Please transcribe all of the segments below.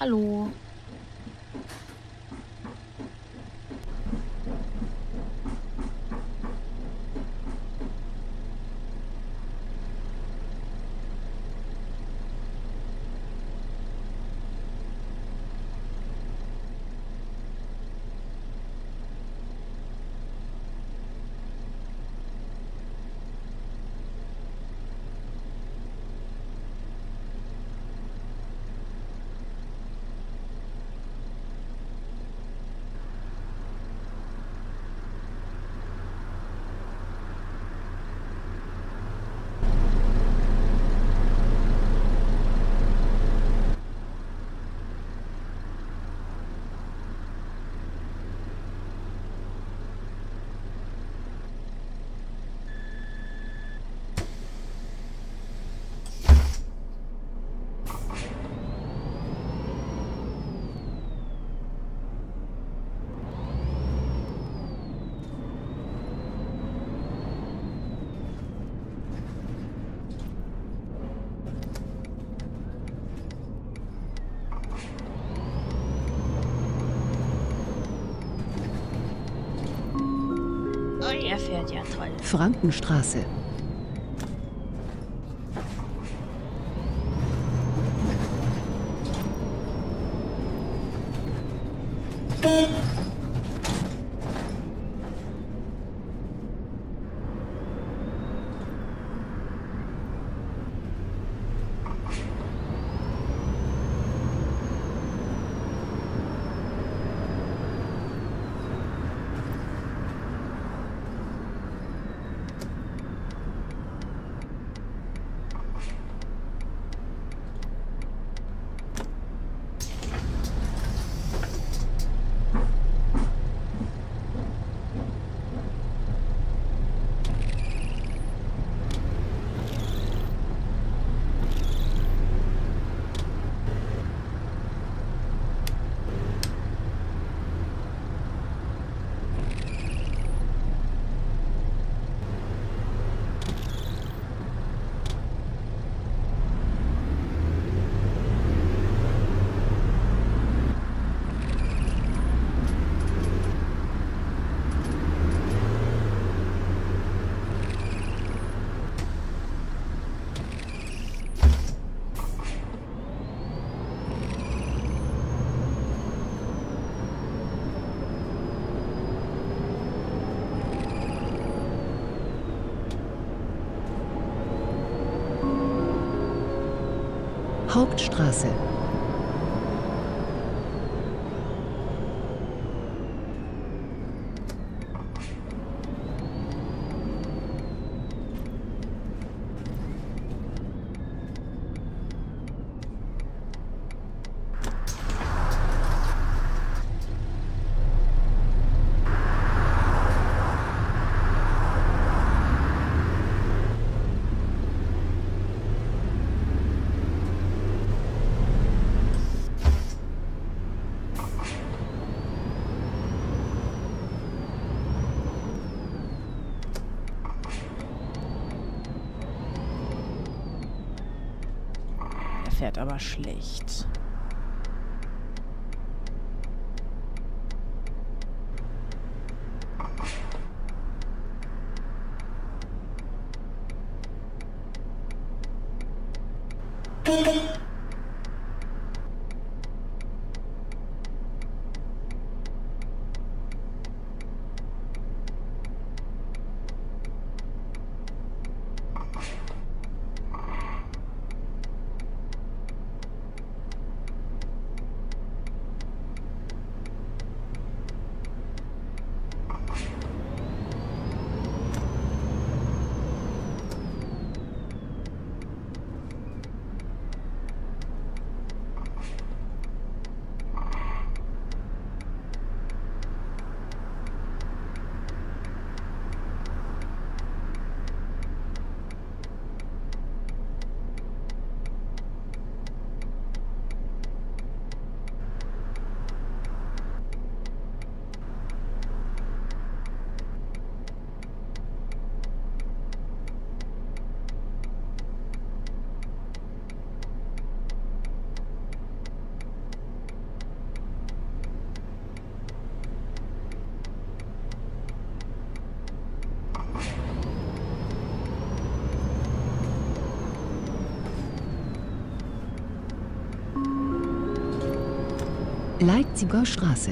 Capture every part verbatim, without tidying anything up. Hallo. Er fährt ja toll. Frankenstraße. Hauptstraße. Fährt aber schlecht. Leipziger Straße.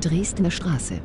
Dresdner Straße.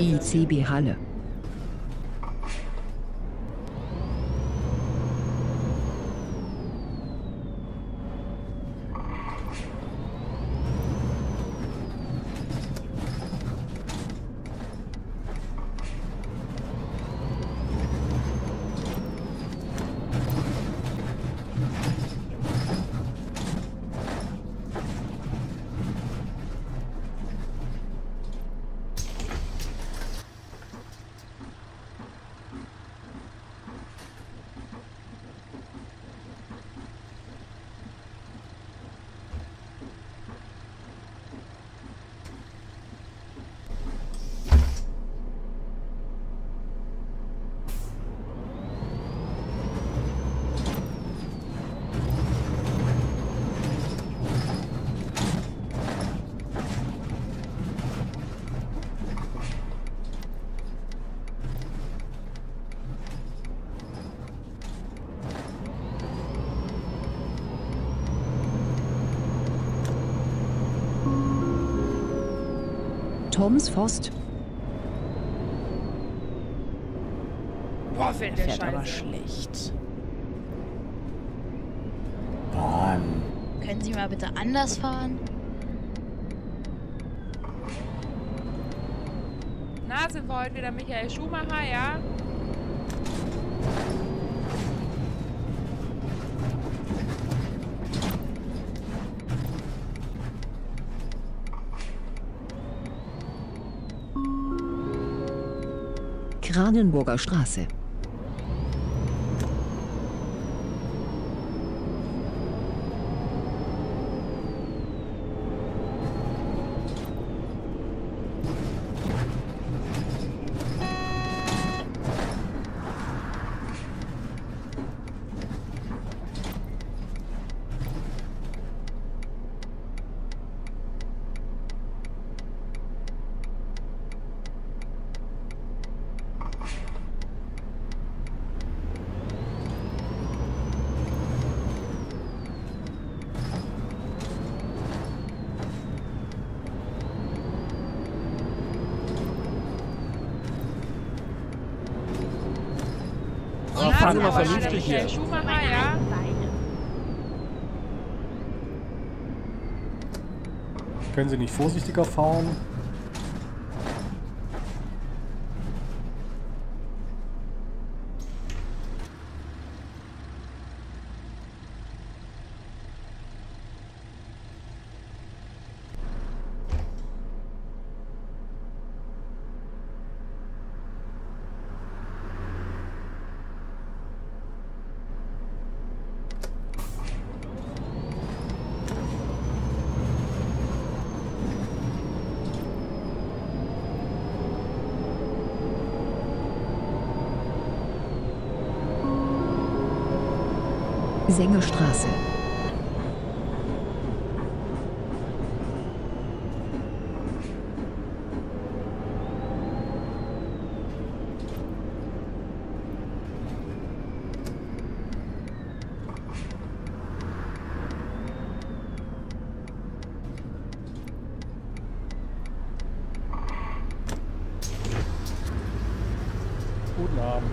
I C B Halle. Tomsforst. Boah, fährt der Scheiße. Aber schlecht. Mann. Können Sie mal bitte anders fahren? Na, sind wir heute wieder Michael Schumacher, ja? Brandenburger Straße. fahren, immer vernünftig hier. Schumacher, ja. Können Sie nicht vorsichtiger fahren? Senge Straße. Guten Abend.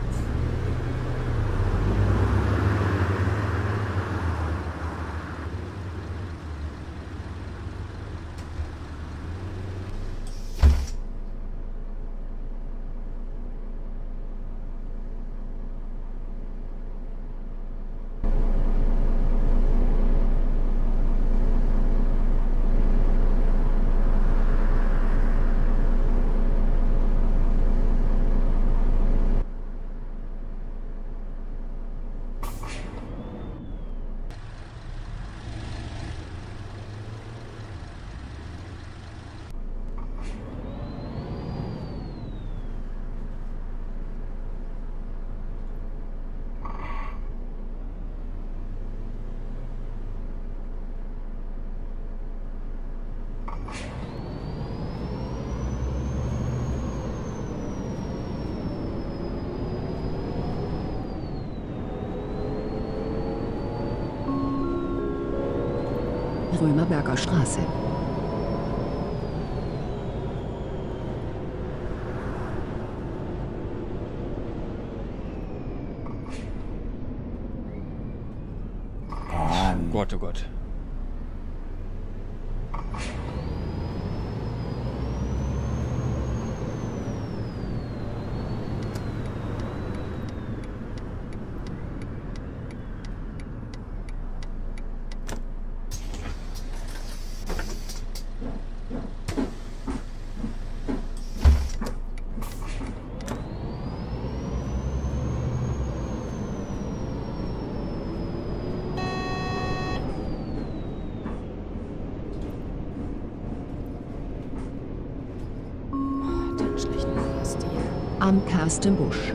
Römerberger Straße. Oh Gott, oh Gott. Am Karsten Busch.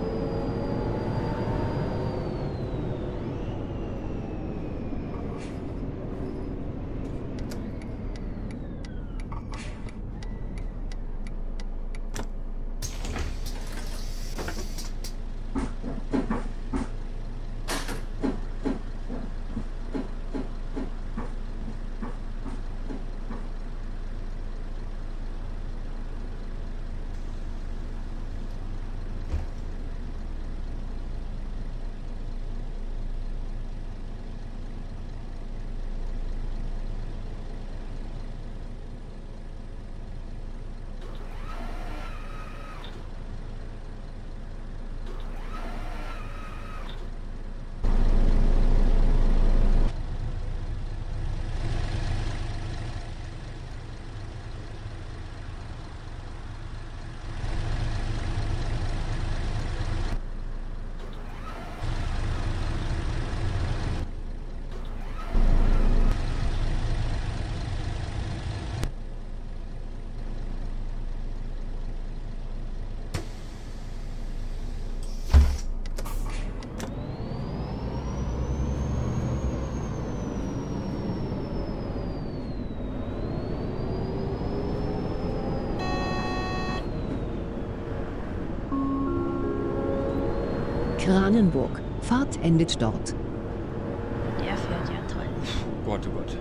Kranenburg. Fahrt endet dort. Der fährt ja toll. Gott, oh Gott.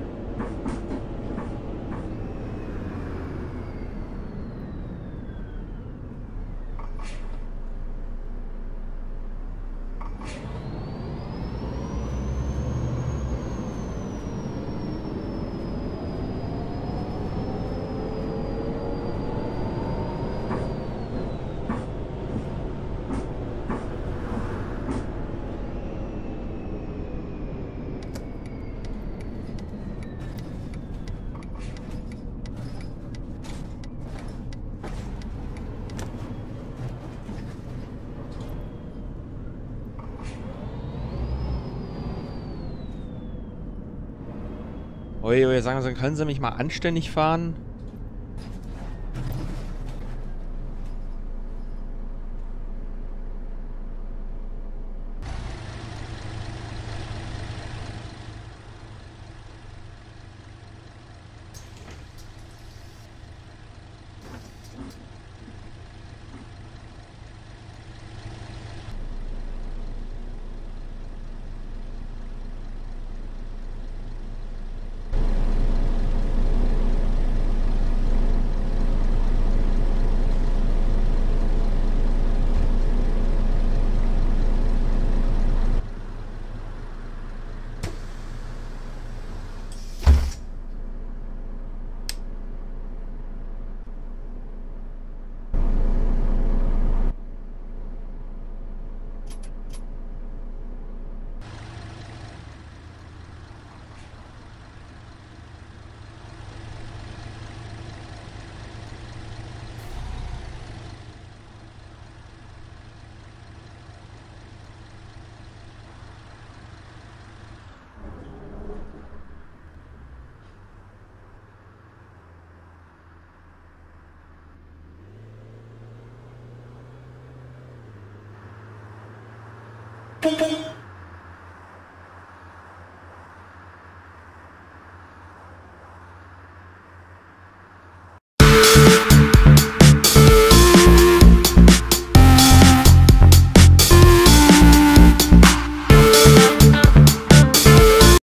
Ui, ui, sagen Sie, können Sie mich mal anständig fahren? Boom, boom.